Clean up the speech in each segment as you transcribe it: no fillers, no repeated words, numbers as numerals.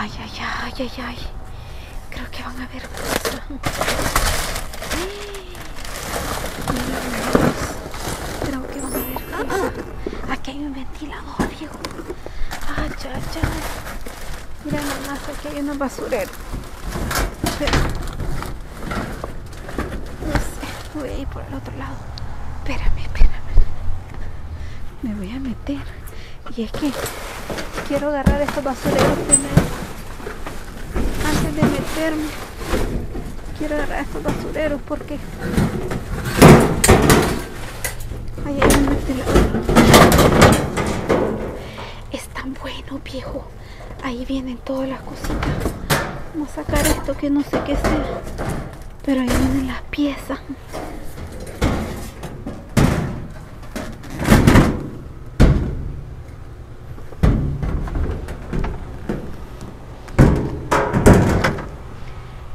Ay, ay, ay, ay, ay. Creo que van a ver. Creo que van a ver. Aquí hay un ventilador, viejo. Ay, ay, ay. Mira nomás, aquí hay unos basureros. No sé, voy a ir por el otro lado. Espérame, espérame. Me voy a meter. Y es que quiero agarrar estos basureros primero. De meterme, quiero agarrar estos basureros porque ahí hay un ventilador. Están buenos, viejo. Ahí vienen todas las cositas. Vamos a sacar esto que no sé qué sea, pero ahí vienen las piezas.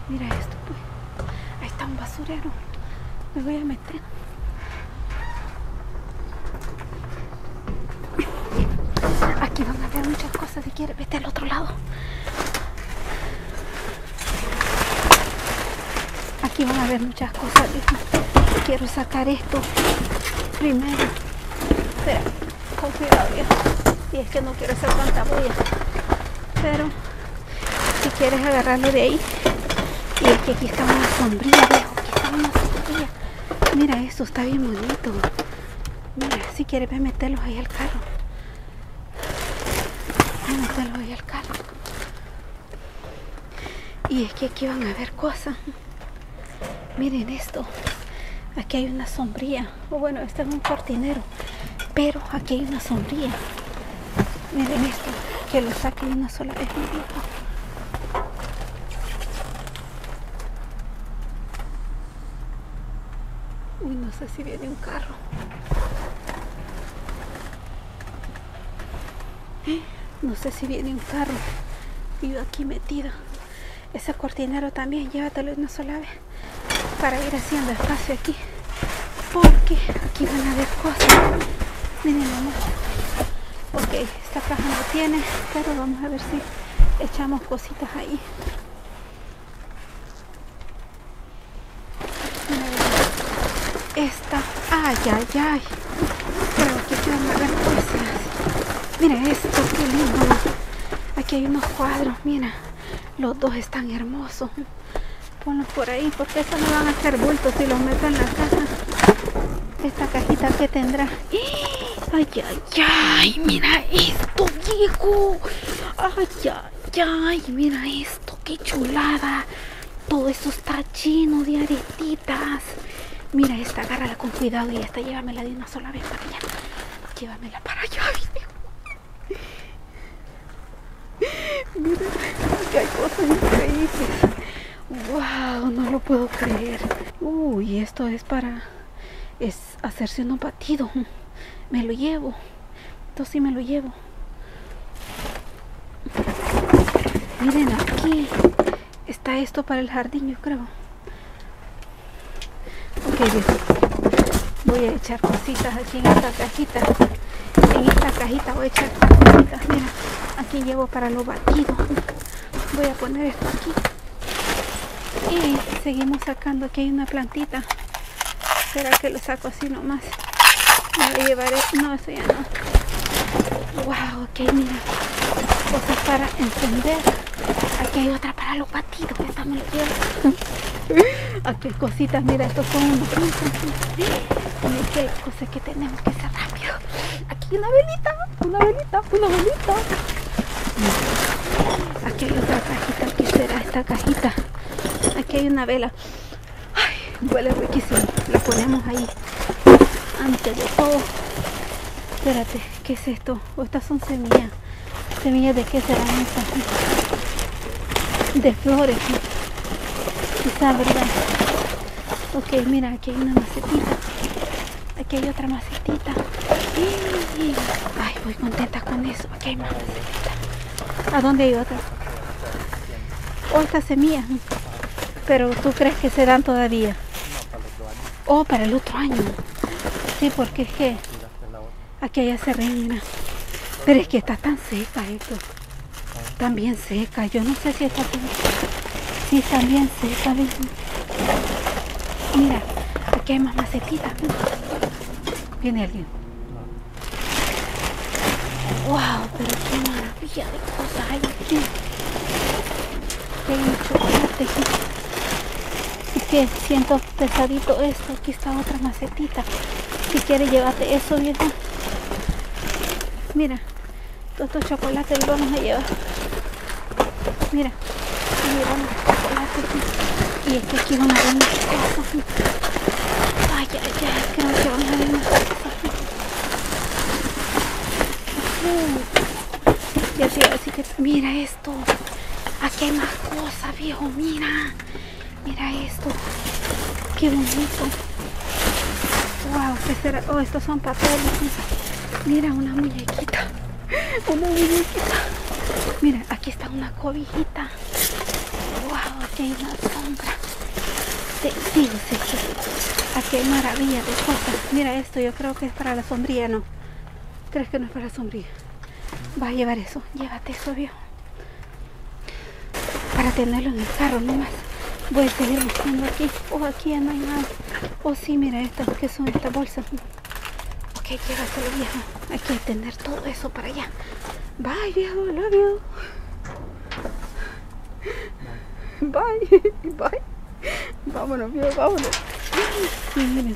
Mira esto, pues. Ahí está un basurero. Me voy a meter. Aquí van a ver muchas cosas. Si quieres, vete al otro lado. Aquí van a ver muchas cosas. Quiero sacar esto primero. Espera, con cuidado, viejo. Y es que no quiero hacer tanta bulla. Pero si quieres agarrarlo de ahí. Y es que aquí está una sombrilla, viejo. Aquí está una sombrilla. Mira eso, está bien bonito. Mira, si quieres ve a meterlos ahí al carro. Voy a meterlos ahí al carro. Y es que aquí van a ver cosas. Miren esto. Aquí hay una sombrilla. O bueno, este es un cortinero. Pero aquí hay una sombrilla. Miren esto. Que lo saquen de una sola vez, mi viejo. Uy, no sé si viene un carro. No sé si viene un carro. Y yo aquí metida. Ese cortinero también, llévatelo una sola vez. Para ir haciendo espacio aquí. Porque aquí van a haber cosas. Miren, mamá. Ok, esta caja no tiene. Pero vamos a ver si echamos cositas ahí. Esta, ay, ay, ay. Pero aquí quiero ver cosas. Mira esto, qué lindo. Aquí hay unos cuadros, mira. Los dos están hermosos. Ponlos por ahí, porque estos no van a hacer bultos si los meto en la casa. Esta cajita que tendrá. Ay, ay, ay. Mira esto, viejo. Ay, ay, ay. Mira esto, qué chulada. Todo eso está lleno de aretitas. Mira esta, agárrala con cuidado y esta llévamela de una sola vez para allá. Llévamela para allá. Mira, que hay cosas increíbles. Wow, no lo puedo creer. Uy, esto es para hacerse unos batidos. Me lo llevo. Esto sí me lo llevo. Miren aquí. Está esto para el jardín, yo creo. Voy a echar cositas aquí en esta cajita. En esta cajita voy a echar cositas. Mira, aquí llevo para los batidos. Voy a poner esto aquí. Y seguimos sacando. Aquí hay una plantita. ¿Será que lo saco así nomás? Me lo llevaré. No, eso ya no. Wow, ok, mira. Cosas para encender. Aquí hay otra para los batidos. Esta me lo llevo. Aquí hay cositas, mira, estos son unos aquí hay cosas que tenemos que hacer rápido. Aquí una velita, una velita, una velita. Aquí hay otra cajita, ¿qué será esta cajita? Aquí hay una vela. Ay, huele riquísimo. La ponemos ahí. Antes de todo. Espérate, ¿qué es esto? O estas son semillas. ¿Semillas de qué serán estas? De flores. Quizá, ¿verdad? Ok, mira, aquí hay una macetita. Aquí hay otra macetita. Ay, voy contenta con eso. Aquí hay más macetita. ¿A dónde hay otra? O estas semillas. Pero ¿tú crees que se dan todavía? Oh, para el otro año. Sí, porque es que aquí hay acerrín, mira. Pero es que está tan seca esto. están bien secas. Yo no sé si están bien secas. Sí, están bien secas. Mira, aquí hay más macetitas. Viene alguien. ¡Wow! Pero qué maravilla de cosas hay aquí. Qué chocolate. Y que siento pesadito esto. Aquí está otra macetita. Si quieres, llévate eso, viejo. Mira, todos estos chocolates los vamos a llevar. Mira, llevamos chocolates aquí. Y es que aquí van a ver más cosas. Ay, ya, ya, creo que van a ver más cosas. Ya te iba a decir que... Mira esto. Aquí hay más cosas, viejo. Mira. Mira esto. Qué bonito. Wow, ¿qué será? Oh, estos son papeles. Mira, una muñequita. Una muñequita. Mira, aquí está una cobijita. Wow, aquí hay una sombra. Digo, sí, aquí hay maravilla de cosas. Mira esto, yo creo que es para la sombría, ¿no? ¿Crees que no es para la sombría? Vas a llevar eso. Llévate eso, viejo. Para tenerlo en el carro nomás. Voy a seguir buscando aquí. Oh, aquí ya no hay nada. Oh, sí, mira estas. ¿Qué son estas bolsas? Ok, llévatelo, viejo. Hay que tener todo eso para allá. Bye, viejo. Love you. Bye. Bye. Vámonos, viejo. Vámonos. Sí, miren.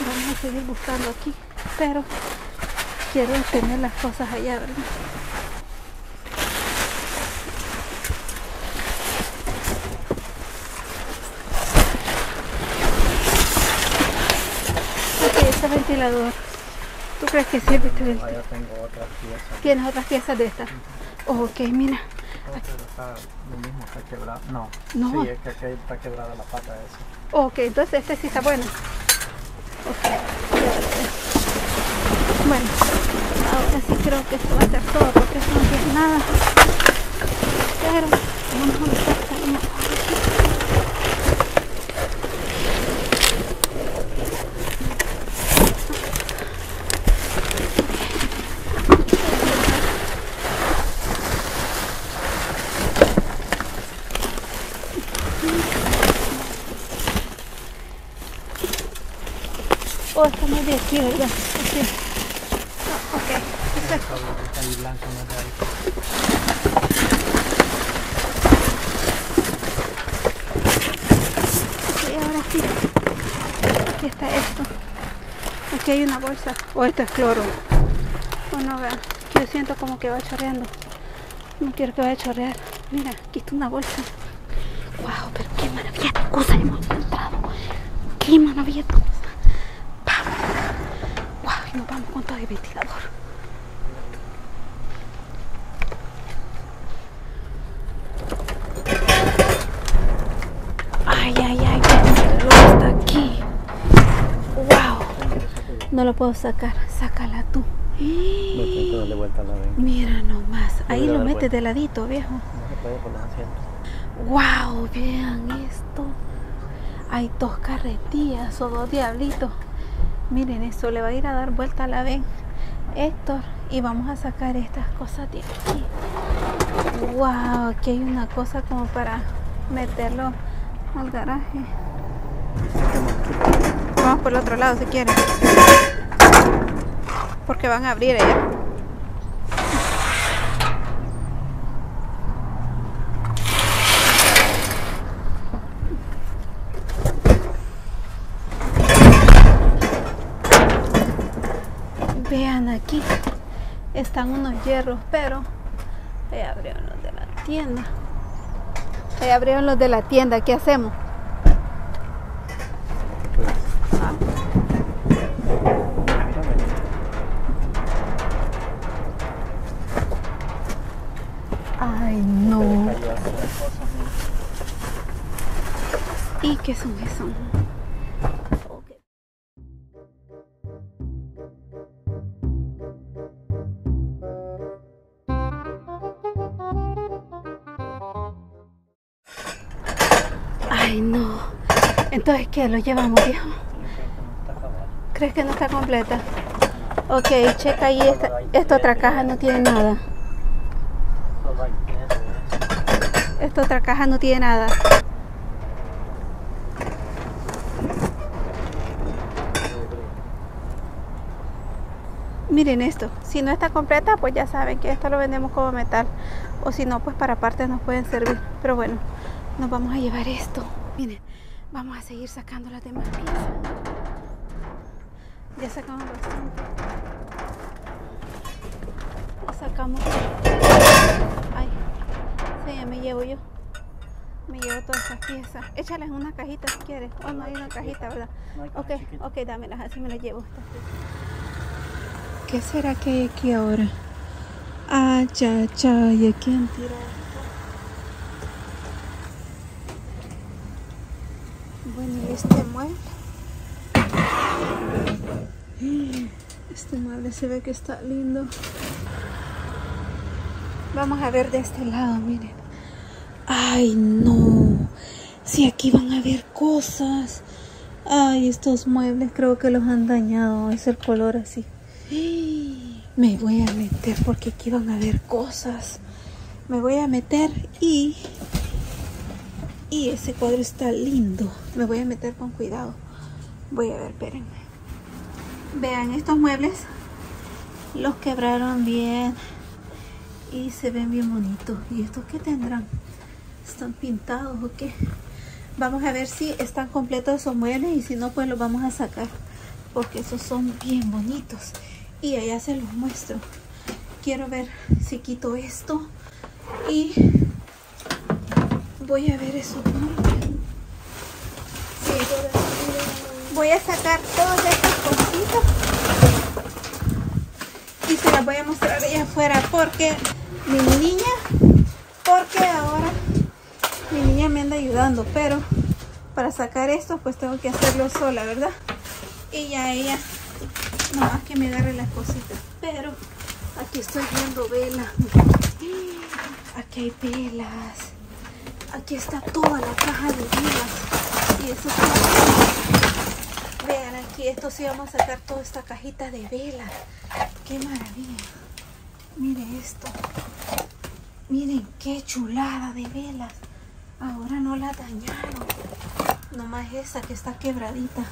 Vamos a seguir buscando aquí. Pero... quiero tener las cosas allá, ¿verdad? Ok, este ventilador. ¿Tú crees que sirve este ventilador? No, yo tengo otras piezas. ¿Tienes otras piezas de estas? Uh-huh. Ok, mira. Lo mismo está quebrado. No. No. Sí, es que aquí está quebrada la pata de eso. Ok, entonces este sí está bueno. Ok. Bueno, ahora sí creo que esto va a ser todo, porque eso no tiene nada. Pero vamos a buscar también. Oh, está muy bien aquí, ¿verdad? Sí. Okay, ahora sí. Aquí está esto. Aquí hay una bolsa. Oh, esto es cloro. Bueno, vean. Yo siento como que va chorreando. No quiero que vaya a chorrear. Mira, aquí está una bolsa. Wow, pero qué maravilla de cosas hemos encontrado. Qué maravilla de cosas. Vamos. Wow, y nos vamos con todo el ventilador. No lo puedo sacar, sácala tú. No intento darle vuelta a la vez. Mira nomás, ahí lo metes de ladito, viejo. No se puede por los asientos. Wow, vean esto. Hay dos carretillas o dos diablitos. Miren, esto le va a ir a dar vuelta a la vez, Héctor. Y vamos a sacar estas cosas de aquí. Wow, aquí hay una cosa como para meterlo al garaje. Vamos por el otro lado si quieren. Porque van a abrir allá. Vean aquí. Están unos hierros, pero ahí abrieron los de la tienda. Ahí abrieron los de la tienda. ¿Qué hacemos? ¿Y qué son eso? Okay. Ay, no. Entonces, ¿qué? ¿Lo llevamos, viejo? ¿Crees que no está completa? Ok, checa ahí. Esta otra caja no tiene nada. Esta otra caja no tiene nada. Miren esto, si no está completa, pues ya saben que esto lo vendemos como metal, o si no, pues para partes nos pueden servir. Pero bueno, nos vamos a llevar esto. Miren, vamos a seguir sacando las demás piezas. Ya sacamos bastante. Ya sacamos. Ay, sí, ya me llevo yo. Me llevo todas esas piezas. Échales una cajita si quieres. Oh, no hay una cajita, ¿verdad? No hay caja, ok, dámelas, así me las llevo. ¿Qué será que hay aquí ahora? Ah, cha, cha, ¿y aquí han tirado esto? Bueno, ¿y este mueble? Este mueble se ve que está lindo. Vamos a ver de este lado, miren. ¡Ay, no! Si aquí van a ver cosas. Ay, estos muebles creo que los han dañado. Es el color así. Me voy a meter porque aquí van a haber cosas. Me voy a meter y ese cuadro está lindo. Me voy a meter con cuidado. Voy a ver, espérenme. Vean, estos muebles los quebraron bien y se ven bien bonitos. ¿Y estos qué tendrán? ¿Están pintados o qué? Vamos a ver si están completos esos muebles y si no, pues los vamos a sacar, porque esos son bien bonitos. Y allá se los muestro. Quiero ver si quito esto. Y voy a ver eso. Sí. Voy a sacar todas estas cositas. Y se las voy a mostrar allá afuera. Porque Porque ahora mi niña me anda ayudando. Pero para sacar esto, pues tengo que hacerlo sola, ¿verdad? Y ya ella... No, más que me agarre las cositas. Pero aquí estoy viendo velas. Aquí hay velas. Aquí está toda la caja de velas. Y eso está... Vean aquí, esto sí vamos a sacar toda esta cajita de velas. ¡Qué maravilla! Miren esto. Miren qué chulada de velas. Ahora no la dañaron. Nomás esa que está quebradita.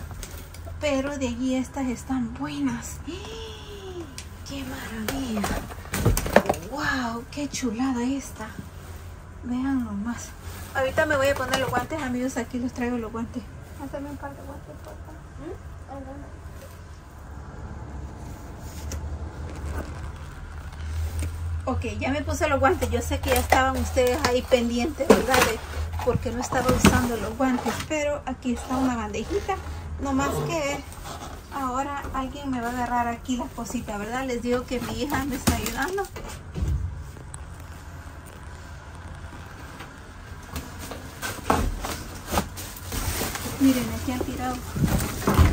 Pero de allí estas están buenas. ¡Qué maravilla! ¡Wow! ¡Qué chulada esta! Vean nomás. Ahorita me voy a poner los guantes, amigos. Aquí los traigo los guantes. Hazme un par de guantes, por favor. Ok, ya me puse los guantes. Yo sé que ya estaban ustedes ahí pendientes, ¿verdad? Porque no estaba usando los guantes. Pero aquí está una bandejita. No más que ahora alguien me va a agarrar aquí las cositas, ¿verdad? Les digo que mi hija me está ayudando. Miren, aquí han tirado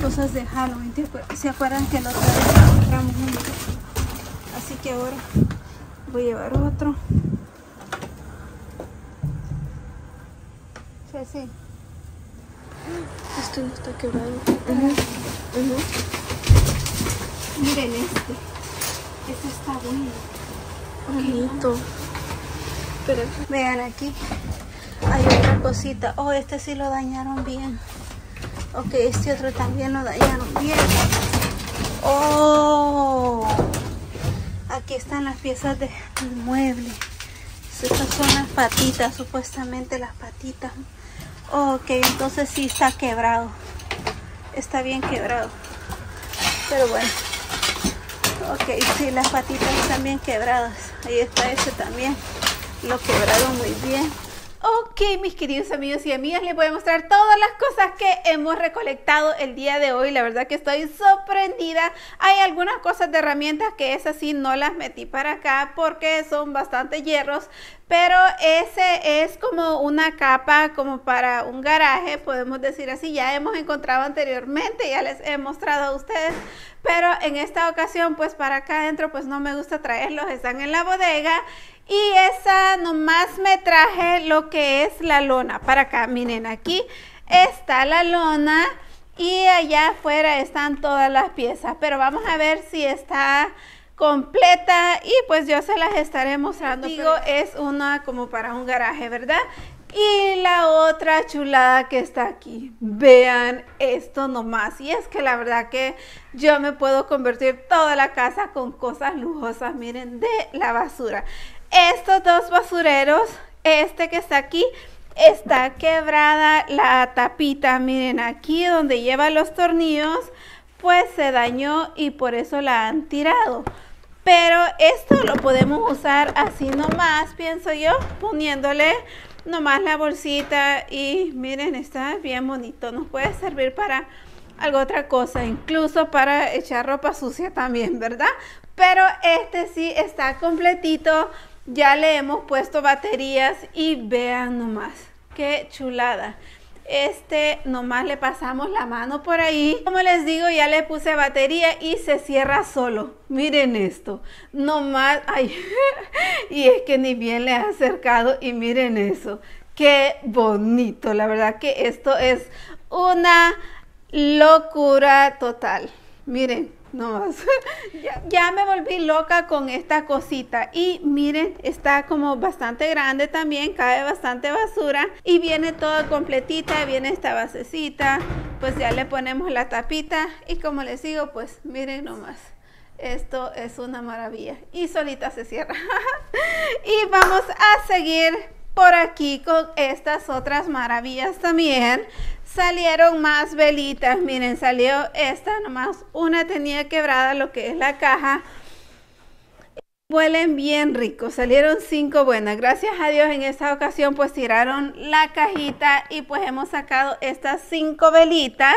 cosas de Halloween. ¿Se acuerdan que la otra vez encontramos uno? Así que ahora voy a llevar otro. Sí. Este no está quebrado. Miren este. Este está bueno. Bonito. Pero vean aquí. Hay otra cosita. Oh, este sí lo dañaron bien. Ok, este otro también lo dañaron bien. Oh. Aquí están las piezas del mueble. Estas son las patitas, supuestamente las patitas. Ok, entonces sí está quebrado. Está bien quebrado. Pero bueno. Ok, sí, las patitas están bien quebradas. Ahí está este también. Lo quebraron muy bien. Ok, mis queridos amigos y amigas, les voy a mostrar todas las cosas que hemos recolectado el día de hoy. La verdad que estoy sorprendida. Hay algunas cosas de herramientas que esas sí no las metí para acá porque son bastante hierros. Pero ese es como una capa, como para un garaje, podemos decir así. Ya hemos encontrado anteriormente, ya les he mostrado a ustedes. Pero en esta ocasión, pues para acá adentro, pues no me gusta traerlos, están en la bodega. Y esa nomás me traje lo que es la lona. Para acá, miren, aquí está la lona y allá afuera están todas las piezas. Pero vamos a ver si está completa, y pues yo se las estaré mostrando. Digo, es una como para un garaje, ¿verdad? Y la otra chulada que está aquí, vean esto nomás. Y es que la verdad que yo me puedo convertir toda la casa con cosas lujosas, miren, de la basura. Estos dos basureros, este que está aquí, está quebrada la tapita, miren, aquí donde lleva los tornillos, pues se dañó y por eso la han tirado. Pero esto lo podemos usar así nomás, pienso yo, poniéndole nomás la bolsita, y miren, está bien bonito. Nos puede servir para alguna otra cosa, incluso para echar ropa sucia también, ¿verdad? Pero este sí está completito, ya le hemos puesto baterías y vean nomás, qué chulada. Este nomás le pasamos la mano por ahí. Como les digo, ya le puse batería y se cierra solo. Miren esto. Nomás, ay, y es que ni bien le he acercado y miren eso. Qué bonito. La verdad que esto es una locura total. Miren, nomás. Ya me volví loca con esta cosita. Y miren, está como bastante grande también, cabe bastante basura. Y viene todo completita, viene esta basecita, pues ya le ponemos la tapita. Y como les digo, pues miren nomás. Esto es una maravilla. Y solita se cierra. Y vamos a seguir por aquí con estas otras maravillas también. Salieron más velitas, miren, salió esta nomás, una tenía quebrada lo que es la caja. Huelen bien rico, salieron 5 buenas, gracias a Dios. En esta ocasión pues tiraron la cajita y pues hemos sacado estas 5 velitas.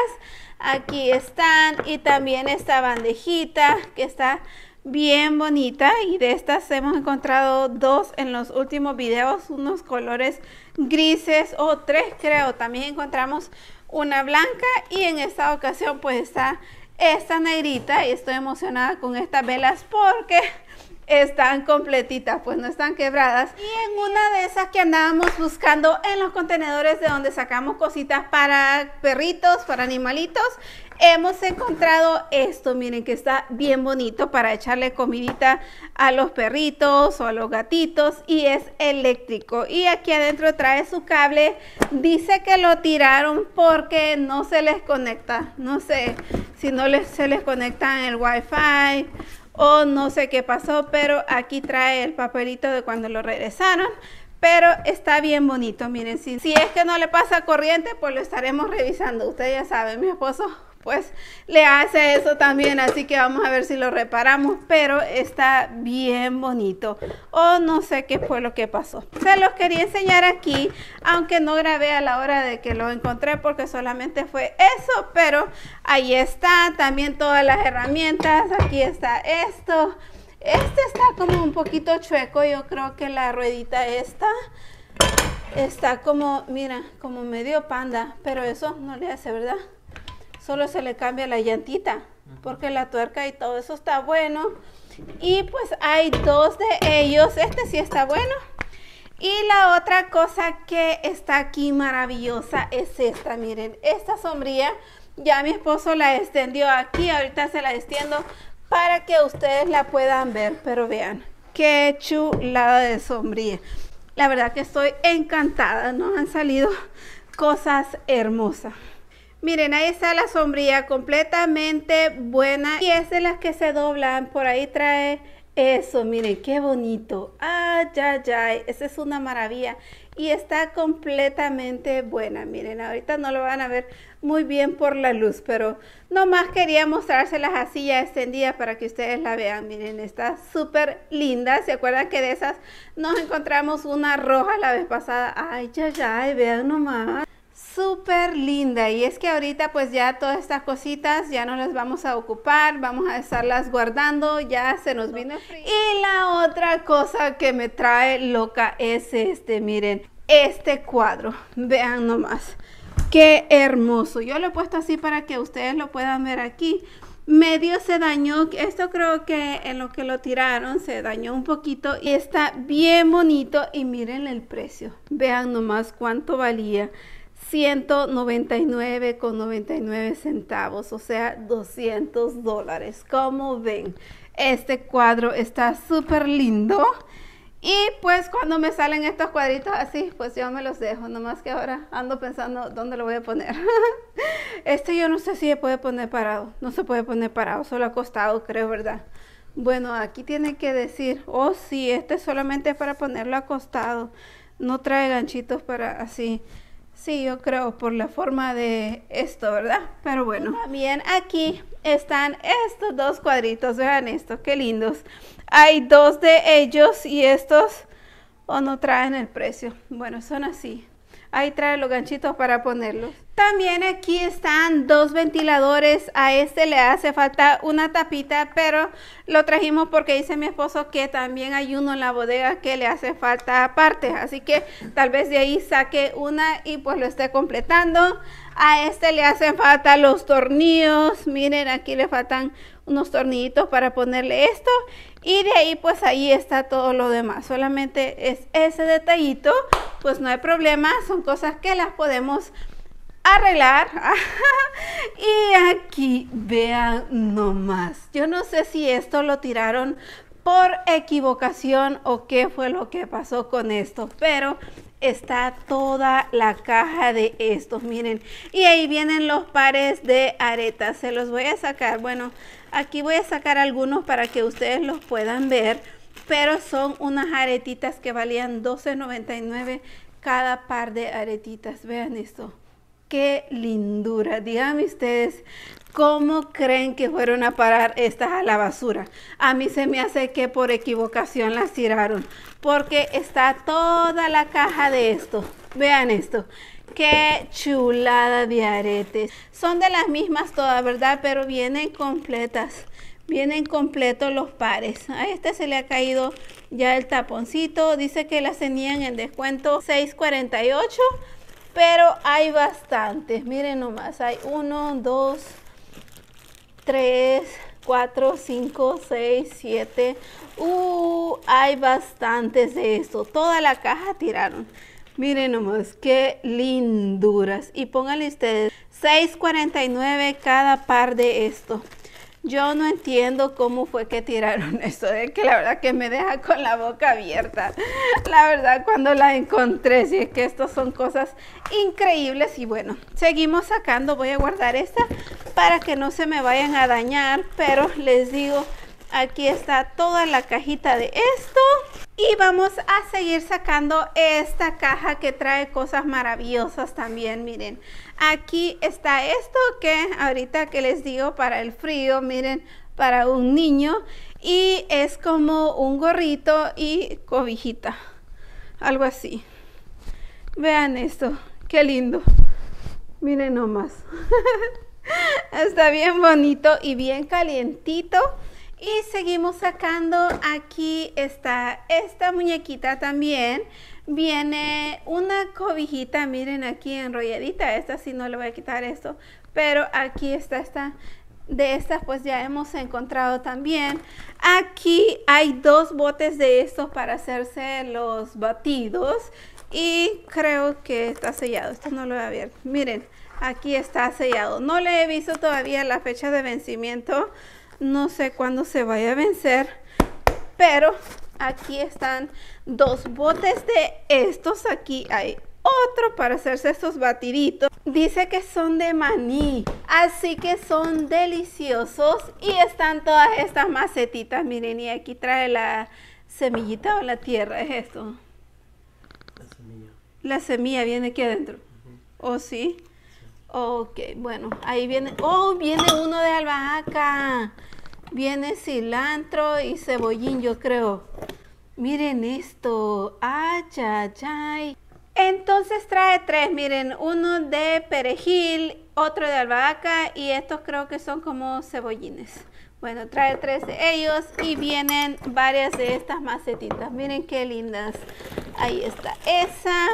Aquí están, y también esta bandejita que está bien bonita, y de estas hemos encontrado 2 en los últimos videos, unos colores grises, o 3 creo. También encontramos una blanca, y en esta ocasión pues está esta negrita, y estoy emocionada con estas velas porque están completitas, pues no están quebradas. Y en una de esas que andábamos buscando en los contenedores de donde sacamos cositas para perritos, para animalitos, hemos encontrado esto, miren, que está bien bonito para echarle comidita a los perritos o a los gatitos, y es eléctrico. Y aquí adentro trae su cable, dice que lo tiraron porque no se les conecta, no sé si se les conecta en el wifi o no sé qué pasó, pero aquí trae el papelito de cuando lo regresaron. Pero está bien bonito, miren, si es que no le pasa corriente, pues lo estaremos revisando. Ustedes ya saben, mi esposo pues le hace eso también, así que vamos a ver si lo reparamos, pero está bien bonito. O no sé qué fue lo que pasó. Se los quería enseñar aquí, aunque no grabé a la hora de que lo encontré porque solamente fue eso, pero ahí está también todas las herramientas. Aquí está esto. Este está como un poquito chueco, yo creo que la ruedita esta está como, mira, como medio panda, pero eso no le hace, ¿verdad? Solo se le cambia la llantita, porque la tuerca y todo eso está bueno. Y pues hay 2 de ellos, este sí está bueno. Y la otra cosa que está aquí maravillosa es esta, miren, esta sombrilla. Ya mi esposo la extendió aquí, ahorita se la extiendo para que ustedes la puedan ver. Pero vean, qué chulada de sombrilla. La verdad que estoy encantada, nos han salido cosas hermosas. Miren, ahí está la sombrilla completamente buena, y es de las que se doblan, por ahí trae eso, miren, qué bonito. Ay, ay, ay, esa es una maravilla, y está completamente buena. Miren, ahorita no lo van a ver muy bien por la luz, pero nomás quería mostrárselas así ya extendidas para que ustedes la vean. Miren, está súper linda. ¿Se acuerdan que de esas nos encontramos una roja la vez pasada? Ay, ay, ay, vean nomás. Súper linda. Y es que ahorita pues ya todas estas cositas ya no las vamos a ocupar, vamos a estarlas guardando, ya se nos vino el frío. Y la otra cosa que me trae loca es este, miren, este cuadro, vean nomás, qué hermoso. Yo lo he puesto así para que ustedes lo puedan ver aquí. Medio se dañó, esto creo que en lo que lo tiraron se dañó un poquito, y está bien bonito. Y miren el precio, vean nomás cuánto valía. $199.99, o sea, $200. Como ven, este cuadro está súper lindo. Y pues cuando me salen estos cuadritos así, pues yo me los dejo, nomás que ahora ando pensando dónde lo voy a poner. Este yo no sé si se puede poner parado, no se puede poner parado, solo acostado creo, ¿verdad? Bueno, aquí tiene que decir, oh sí, este solamente es para ponerlo acostado, no trae ganchitos para así. Sí, yo creo por la forma de esto, ¿verdad? Pero bueno. También aquí están estos dos cuadritos, vean estos, qué lindos. Hay dos de ellos y estos no traen el precio. Bueno, son así. Ahí traen los ganchitos para ponerlos. También aquí están dos ventiladores. A este le hace falta una tapita, pero lo trajimos porque dice mi esposo que también hay uno en la bodega que le hace falta aparte. Así que tal vez de ahí saque una y pues lo esté completando. A este le hacen falta los tornillos. Miren, aquí le faltan unos tornillitos para ponerle esto. Y de ahí pues ahí está todo lo demás. Solamente es ese detallito. Pues no hay problema. Son cosas que las podemos arreglar. Y aquí vean nomás, yo no sé si esto lo tiraron por equivocación o qué fue lo que pasó con esto, pero está toda la caja de estos, miren, y ahí vienen los pares de aretas. Se los voy a sacar, bueno, aquí voy a sacar algunos para que ustedes los puedan ver, pero son unas aretitas que valían $12.99 cada par de aretitas. Vean esto, qué lindura. Díganme ustedes, ¿cómo creen que fueron a parar estas a la basura? A mí se me hace que por equivocación las tiraron, porque está toda la caja de esto. Vean esto, qué chulada de aretes. Son de las mismas todas, ¿verdad? Pero vienen completas, vienen completos los pares. A este se le ha caído ya el taponcito. Dice que las tenían en descuento $6.48. Pero hay bastantes, miren nomás, hay 1, 2, 3, 4, 5, 6, 7, hay bastantes de esto, toda la caja tiraron. Miren nomás, qué linduras, y pónganle ustedes, $6.49 cada par de esto. Yo no entiendo cómo fue que tiraron esto, es que la verdad que me deja con la boca abierta. La verdad, cuando la encontré, sí, es que estas son cosas increíbles. Y bueno, seguimos sacando, voy a guardar esta para que no se me vayan a dañar. Pero les digo, aquí está toda la cajita de esto. Y vamos a seguir sacando esta caja que trae cosas maravillosas también, miren. Aquí está esto que ahorita que les digo para el frío, miren, para un niño. Y es como un gorrito y cobijita, algo así. Vean esto, qué lindo. Miren nomás. Está bien bonito y bien calientito. Y seguimos sacando, aquí está esta muñequita también. Viene una cobijita, miren, aquí enrolladita. Esta sí no le voy a quitar esto, pero aquí está esta. De estas pues ya hemos encontrado también. Aquí hay dos botes de estos para hacerse los batidos. Y creo que está sellado, esto no lo voy a abrir. Miren, aquí está sellado. No le he visto todavía la fecha de vencimiento. No sé cuándo se vaya a vencer, pero aquí están dos botes de estos. Aquí hay otro para hacerse estos batiditos. Dice que son de maní, así que son deliciosos. Y están todas estas macetitas, miren, y aquí trae la semillita o la tierra, es esto. La semilla viene aquí adentro. ¿Oh, sí? Ok, bueno, ahí viene, oh, viene uno de albahaca, viene cilantro y cebollín, yo creo. Miren esto, ay, ay, ay. Entonces trae tres, miren, uno de perejil, otro de albahaca y estos creo que son como cebollines. Bueno, trae tres de ellos y vienen varias de estas macetitas, miren qué lindas. Ahí está esa.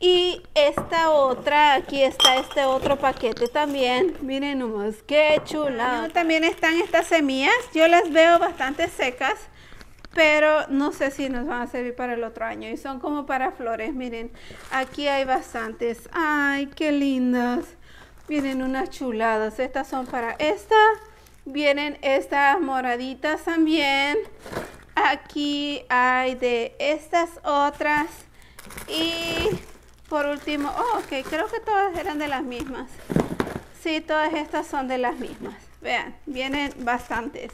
Y esta otra, aquí está este otro paquete también. Miren nomás, qué chula. También están estas semillas. Yo las veo bastante secas, pero no sé si nos van a servir para el otro año. Y son como para flores, miren, aquí hay bastantes. Ay, qué lindas, vienen unas chuladas. Estas son para esta, vienen estas moraditas también. Aquí hay de estas otras y por último, oh, ok, creo que todas eran de las mismas. Sí, todas estas son de las mismas. Vean, vienen bastantes.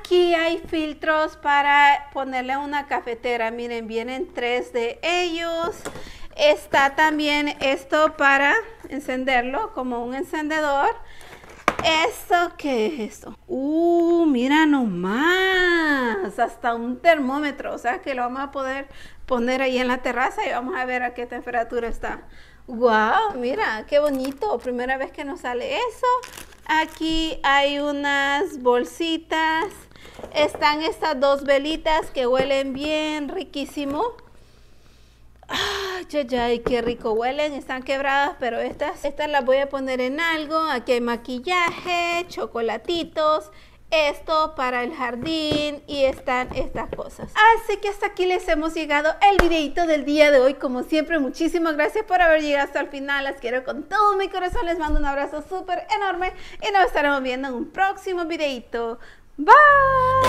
Aquí hay filtros para ponerle a una cafetera. Miren, vienen 3 de ellos. Está también esto para encenderlo, como un encendedor. ¿Esto qué es esto? Mira nomás, hasta un termómetro, o sea que lo vamos a poder poner ahí en la terraza y vamos a ver a qué temperatura está. Wow, mira, qué bonito, primera vez que nos sale eso. Aquí hay unas bolsitas, están estas 2 velitas que huelen bien riquísimo. Ay, ay, ay, qué rico huelen, están quebradas, pero estas las voy a poner en algo. Aquí hay maquillaje, chocolatitos, esto para el jardín y están estas cosas. Así que hasta aquí les hemos llegado el videito del día de hoy. Como siempre, muchísimas gracias por haber llegado hasta el final. Las quiero con todo mi corazón, les mando un abrazo súper enorme y nos estaremos viendo en un próximo videito. Bye.